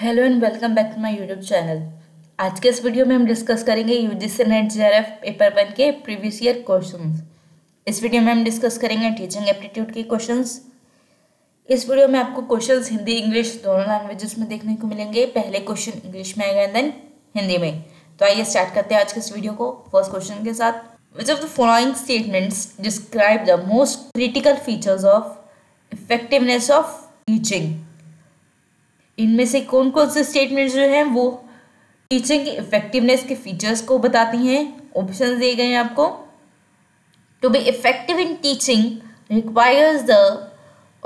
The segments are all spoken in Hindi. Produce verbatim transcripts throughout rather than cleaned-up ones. Hello and welcome back to my YouTube channel. आज के इस वीडियो में हम डिस्कस करेंगे UGC NET JRF paper one के प्रीवियस ईयर क्वेश्चंस। इस वीडियो में हम डिस्कस करेंगे टीचिंग एप्टीट्यूड के क्वेश्चंस। इस वीडियो में आपको क्वेश्चंस हिंदी इंग्लिश दोनों लैंग्वेजेस में देखने को मिलेंगे। पहले क्वेश्चन इंग्लिश में आएगा एंड देन हिंदी में। तो आइए स्टार्ट करते हैं आज के इस वीडियो को फर्स्ट क्वेश्चन के साथ। Which of the following statements describe the most critical features of effectiveness of teaching. इनमें से कौन कौन से स्टेटमेंट्स जो हैं वो टीचिंग की इफेक्टिवनेस के फीचर्स को बताती हैं। ऑप्शन दिए गए हैं आपको। To be effective in teaching requires the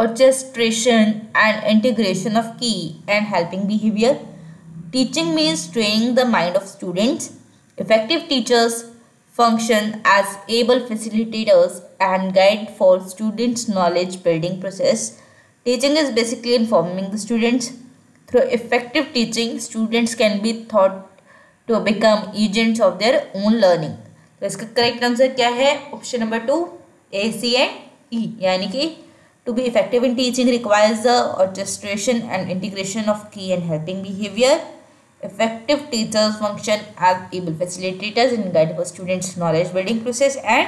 orchestration and integration of key and helping behaviour. Teaching means training the mind of students. Effective teachers function as able facilitators and guide for students knowledge building process. Teaching is basically informing the students. Through effective teaching, students can be taught to become agents of their own learning. तो इसका करेक्ट आंसर क्या है? Option number two A C and E, यानी कि to be effective in teaching requires the orchestration and integration of key and helping behaviour. Effective teachers function as able facilitators and guide for students knowledge building process and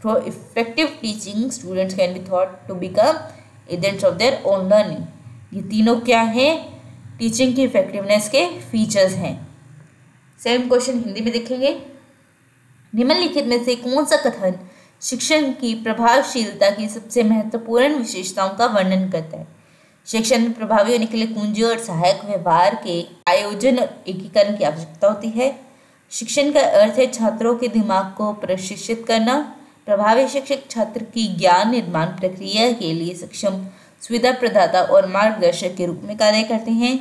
through effective teaching students can be taught to become agents of their own learning. ये तीनों क्या हैं? टीचिंग की इफेक्टिवनेस के फीचर्स हैं। सेम क्वेश्चन हिंदी में देखेंगे। निम्नलिखित में से कौन सा कथन शिक्षण की प्रभावशीलता की सबसे महत्वपूर्ण विशेषताओं का वर्णन करता है। शिक्षण में प्रभावी होने के लिए कुंजी और सहायक व्यवहार के आयोजन और एकीकरण की आवश्यकता होती है। शिक्षण का अर्थ है छात्रों के दिमाग को प्रशिक्षित करना। प्रभावी शिक्षक छात्र की ज्ञान निर्माण प्रक्रिया के लिए सक्षम सुविधा प्रदाता और मार्गदर्शक के रूप में कार्य करते हैं।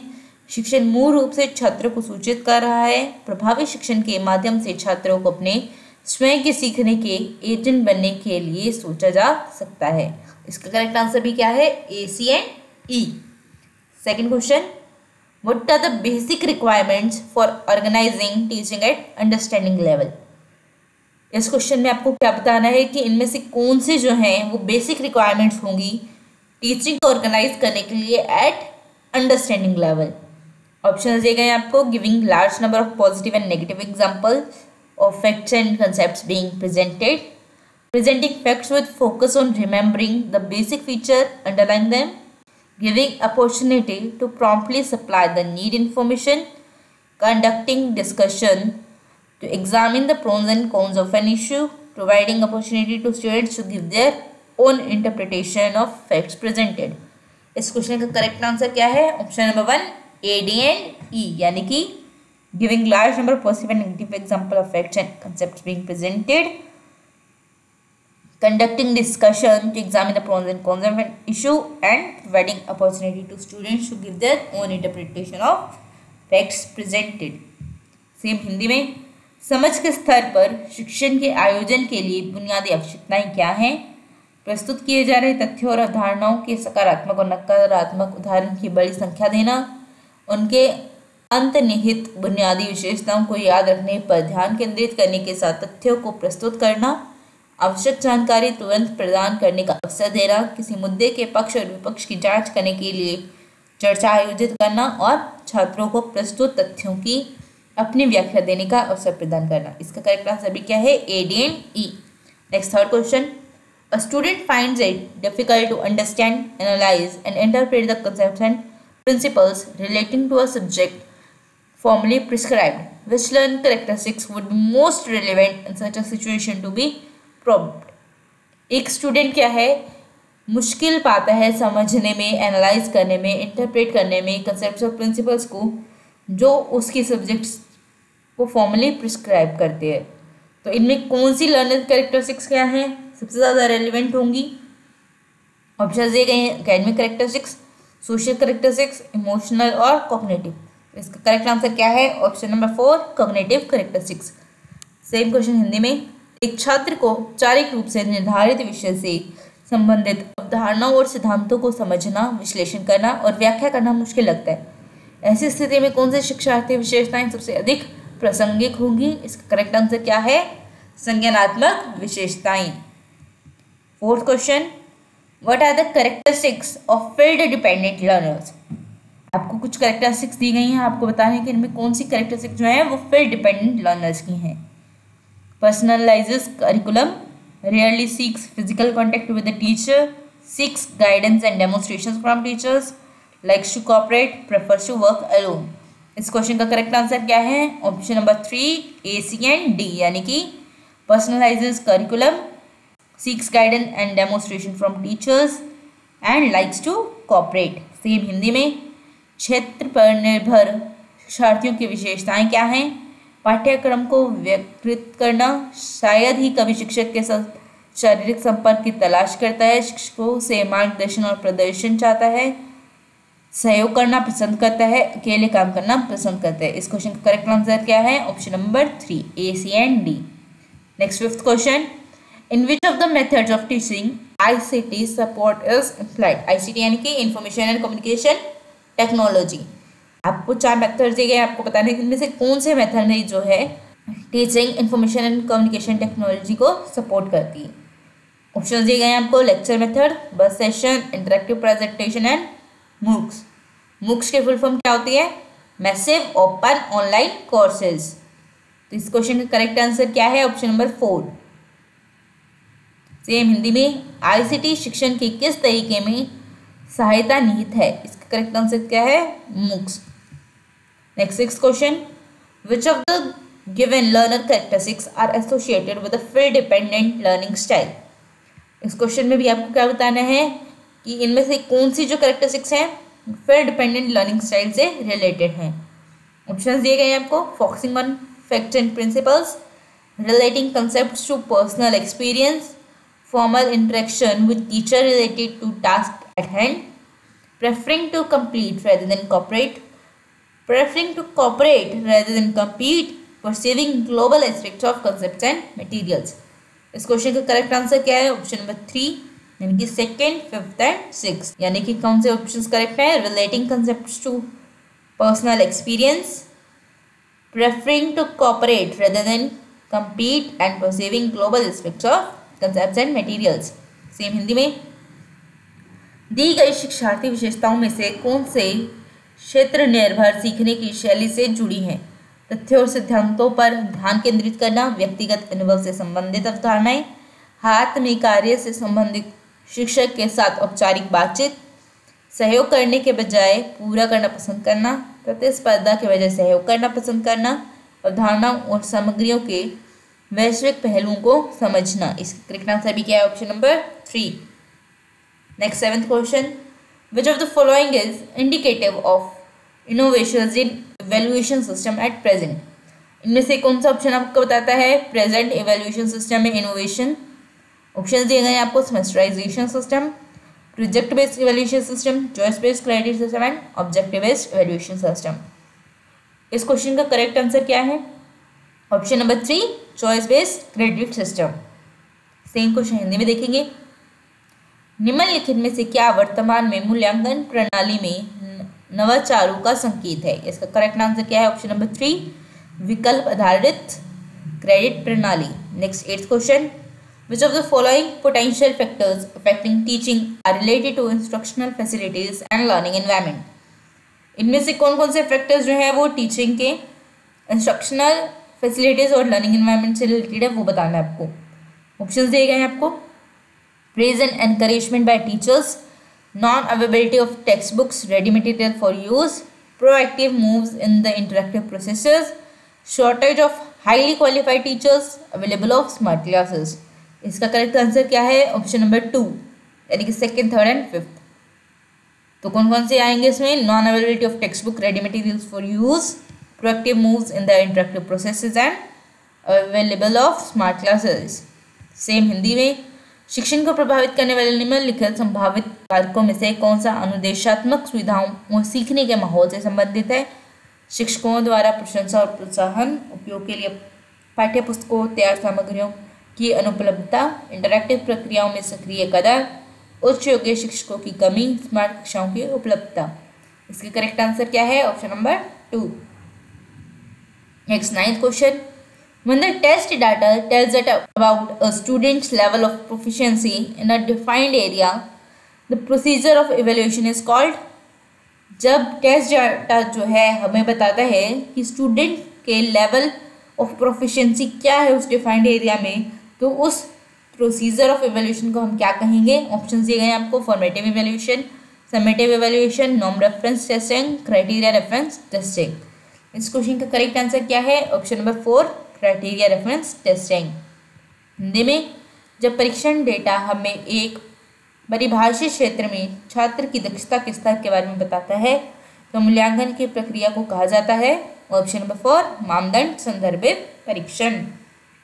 शिक्षण मूल रूप से छात्रों को सूचित कर रहा है। प्रभावी शिक्षण के माध्यम से छात्रों को अपने स्वयं के सीखने के एजेंट बनने के लिए सोचा जा सकता है। इसका करेक्ट आंसर भी क्या है? A C and E. Second question, what are the basic requirements for organising teaching at understanding level. इस क्वेश्चन में आपको क्या बताना है कि इनमें से कौन से जो हैं वो बेसिक रिक्वायरमेंट्स होंगी टीचिंग को ऑर्गेनाइज करने के लिए एट अंडरस्टैंडिंग लेवल। ऑप्शन दिए गए हैं आपको। Giving large number of positive and negative example of facts and concepts being presented. Presenting facts with focus on remembering the basic feature underlying them. Giving opportunity to promptly supply the need information. Conducting discussion to examine the pros and cons of an issue. Providing opportunity to students to give their On interpretation of facts presented। इस क्वेश्चन का करेक्ट आंसर क्या है? Option number one A D and E, यानी कि giving large number positive and negative example of facts and concepts being presented. Conducting discussion to examine the pros and cons of an issue and providing opportunity to students to give their own interpretation of facts presented. Same Hindi में, समझ के स्तर पर शिक्षण के आयोजन के लिए बुनियादी आवश्यकताएं क्या हैं। प्रस्तुत किए जा रहे तथ्यों और अवधारणाओं के सकारात्मक और नकारात्मक उदाहरण की बड़ी संख्या देना। उनके अंतर्निहित बुनियादी विशेषताओं को याद रखने पर ध्यान केंद्रित करने के साथ तथ्यों को प्रस्तुत करना। आवश्यक जानकारी तुरंत प्रदान करने का अवसर देना। किसी मुद्दे के पक्ष और विपक्ष की जांच करने के लिए चर्चा आयोजित करना और छात्रों को प्रस्तुत तथ्यों की अपनी व्याख्या देने का अवसर प्रदान करना। इसका करेक्ट आंसर भी क्या है? A D and E. Next third question, A student finds it difficult to understand, analyze, and interpret the concepts and principles relating to a subject formally prescribed. Which learned characteristics would be most relevant in such a situation to be probed? एक student क्या है, मुश्किल पाता है समझने में, analyze करने में, interpret करने में concepts और principles को जो उसके subjects को formally prescribe करते हैं। तो इनमें कौन सी learned characteristics क्या हैं सबसे ज़्यादा रेलिवेंट होंगी? ऑप्शन दिए गए हैं। Academic characteristics, social characteristics, emotional और कॉग्निटिव। इसका करेक्ट आंसर क्या है? Option number four cognitive characteristics. Same question Hindi में, एक छात्र को औपचारिक रूप से निर्धारित विषय से संबंधित अवधारणाओं और सिद्धांतों को समझना, विश्लेषण करना और व्याख्या करना मुश्किल लगता है। ऐसी स्थिति में कौन से शिक्षार्थी विशेषताएं सबसे अधिक प्रासंगिक होंगी? इसका करेक्ट आंसर क्या है? संज्ञानात्मक विशेषताएँ। Fourth question, what are the characteristics of field dependent learners. आपको कुछ कैरेक्टरिस्टिक्स दी गई हैं, आपको बताना है कि इनमें कौन सी कैरेक्टरिस्टिक्स जो हैं वो फील्ड डिपेंडेंट लर्नर्स की हैं। Personalises curriculum, rarely seeks physical contact with the teacher, seeks guidance and demonstration from teachers, likes to cooperate, prefers to work alone. इस क्वेश्चन का करेक्ट आंसर क्या है? Option number three A C and D, यानी कि personalises curriculum, seeks guidance and demonstration from teachers and likes to cooperate. Same Hindi में, क्षेत्र पर निर्भर शिक्षार्थियों की विशेषताएं क्या हैं? पाठ्यक्रम को व्यक्तिकृत करना, शायद ही कभी शिक्षक के साथ शारीरिक संपर्क की तलाश करता है, शिक्षकों से मार्गदर्शन और प्रदर्शन चाहता है, सहयोग करना पसंद करता है, अकेले काम करना पसंद करता है। इस क्वेश्चन का करेक्ट आंसर क्या है? Option number three A C and D. Next fifth question, in which of the methods of teaching I C T support is employed. I C T यानी कि इंफॉर्मेशन एंड कम्युनिकेशन टेक्नोलॉजी। आपको चार मेथड दिए गए, आपको बताना है कि इनमें से कौन से मेथड है जो है teaching information and communication technology को सपोर्ट करती है। ऑप्शन दिए गए हैं आपको, lecture method, buzz session, interactive presentation and MOOCs. MOOCs के फुल फॉर्म क्या होती है? Massive open online courses. तो इस क्वेश्चन का करेक्ट आंसर क्या है? Option number four. Same Hindi में, आई सी टी शिक्षण के किस तरीके में सहायता निहित है? इसका करेक्ट आंसर क्या है? MOOCs. Next six question, which of the given learner characteristics are associated with a field dependent learning style. इस क्वेश्चन में भी आपको क्या बताना है कि इनमें से कौन सी जो कैरेक्टरिस्टिक्स हैं फील्ड डिपेंडेंट लर्निंग स्टाइल से रिलेटेड हैं। ऑप्शन दिए गए हैं आपको, focusing on fact and principles, relating concept to personal experience, formal interaction with teacher related to task at hand, preferring to complete rather than cooperate, preferring to cooperate rather than compete, perceiving global aspects of concepts and materials. इस क्वेश्चन का करेक्ट आंसर क्या है? ऑप्शन नंबर थ्री, यानी कि सेकेंड, फिफ्थ एंड सिक्स। यानी कि कौन से ऑप्शंस करेक्ट हैं? Relating concept to personal experience, preferring to cooperate rather than compete and perceiving global aspects of concepts and materials. Same Hindi में, दी गई शिक्षार्थी विशेषताओं में से कौन से क्षेत्र निर्भर सीखने की शैली से जुड़ी हैं? तथ्यों और सिद्धांतों पर ध्यान केंद्रित करना, व्यक्तिगत अनुभव से संबंधित अवधारणाएं, हाथ में कार्य से संबंधित शिक्षक के साथ औपचारिक बातचीत, सहयोग करने के बजाय पूरा करना पसंद करना, प्रतिस्पर्धा के बजाय सहयोग करना पसंद करना, अवधारणाओं और सामग्रियों के वैश्विक पहलुओं को समझना। इसका करेक्ट आंसर भी क्या है? Option number three. Next seventh question, which of the following is indicative of innovations in evaluation system at present. इनमें से कौन सा ऑप्शन आपको बताता है प्रेजेंट इवैल्यूएशन सिस्टम में इनोवेशन। ऑप्शन दिए गए हैं आपको, semesterisation system, project based evaluation system, choice based credit system and objective based evaluation system. इस क्वेश्चन का करेक्ट आंसर क्या है? Option number three, choice based credit system. Same question Hindi में देखेंगे, निम्नलिखित में से क्या वर्तमान में मूल्यांकन प्रणाली में नवाचारों का संकेत है। इसका करेक्ट आंसर क्या है? ऑप्शन नंबर थ्री, विकल्प आधारित क्रेडिट प्रणाली। Next eighth question, which of the following potential factors affecting teaching are related to instructional facilities and learning environment. इनमें से कौन कौन से फैक्टर्स जो है वो टीचिंग के इंस्ट्रक्शनल फैसिलिटीज़ और लर्निंग एनवायरनमेंट से रिलेटेड है वो बताना है आपको। ऑप्शंस दिए गए हैं आपको, praise and encouragement by teachers, non availability of text books ready material for use, proactive moves in the interactive processes, shortage of highly qualified teachers, available of smart classes. इसका करेक्ट आंसर क्या है? ऑप्शन नंबर टू, यानी कि सेकेंड, थर्ड एंड फिफ्थ। तो कौन कौन से आएंगे इसमें? Non availability of text book ready materials for use, proactive moves in the interactive processes and available of smart classes। Same Hindi में, शिक्षण को प्रभावित करने वाले निम्नलिखित संभावित कारकों में से कौन सा अनुदेशात्मक सुविधाओं और सीखने के माहौल से संबंधित है। शिक्षकों द्वारा प्रशंसा और प्रोत्साहन, उपयोग के लिए पाठ्य पुस्तकों, तैयार सामग्रियों की अनुपलब्धता, इंटरैक्टिव प्रक्रियाओं में सक्रिय कदम, उच्च योग्य शिक्षकों की कमी, स्मार्ट कक्षाओं की उपलब्धता। इसके करेक्ट आंसर क्या है? Option number two. Next ninth question, when the test data tells us about a student's level of proficiency in a defined area, the procedure of evaluation is called जब टेस्ट डाटा जो है हमें बताता है कि स्टूडेंट के लेवल ऑफ प्रोफिशिएंसी क्या है उस डिफाइंड एरिया में, तो उस प्रोसीजर ऑफ इवैल्यूएशन को हम क्या कहेंगे। ऑप्शन दिए गए हैं आपको, फॉर्मेटिव इवैल्यूएशन, समेटिव इवैल्यूएशन, नॉम reference testing, criteria reference testing. इस क्वेश्चन का करेक्ट आंसर क्या है? Option number four, criteria reference testing. Hindi में, जब परीक्षण डेटा हमें एक परिभाषित क्षेत्र में छात्र की दक्षता के स्तर के बारे में बताता है तो मूल्यांकन की प्रक्रिया को कहा जाता है। ऑप्शन नंबर फोर, मानदंड संदर्भित परीक्षण।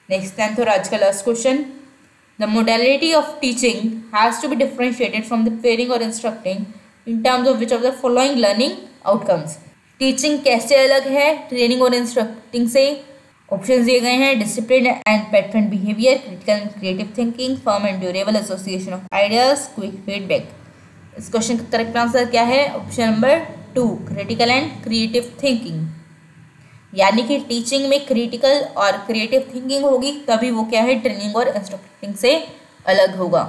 नेक्स्ट है आज का last question. The modality of teaching has to be differentiated from the pairing और instructing in terms of which of the following learning outcomes. Teaching कैसे अलग है ट्रेनिंग और इंस्ट्रक्टिंग से? ऑप्शन दिए गए हैं, discipline and pattern behaviour, critical and creative thinking, firm and durable association of ideas, quick feedback. इस क्वेश्चन का करेक्ट आंसर क्या है? Option number two, critical and creative thinking. यानी कि टीचिंग में क्रिटिकल और क्रिएटिव थिंकिंग होगी तभी वो क्या है, ट्रेनिंग और इंस्ट्रक्टिंग से अलग होगा।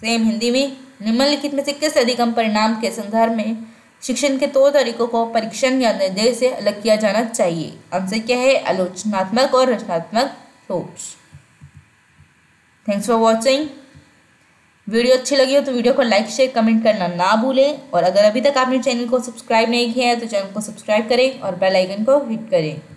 सेम हिंदी में, निम्नलिखित में से किस अधिगम परिणाम के संदर्भ में शिक्षण के तौर तरीकों को परीक्षण या निर्देश से अलग किया जाना चाहिए? आंसर क्या है? आलोचनात्मक और रचनात्मक सोच। Thanks for watching. वीडियो अच्छी लगी हो तो वीडियो को लाइक शेयर कमेंट करना ना भूलें, और अगर अभी तक आपने चैनल को सब्सक्राइब नहीं किया है तो चैनल को सब्सक्राइब करें और बेल आइकन को हिट करें।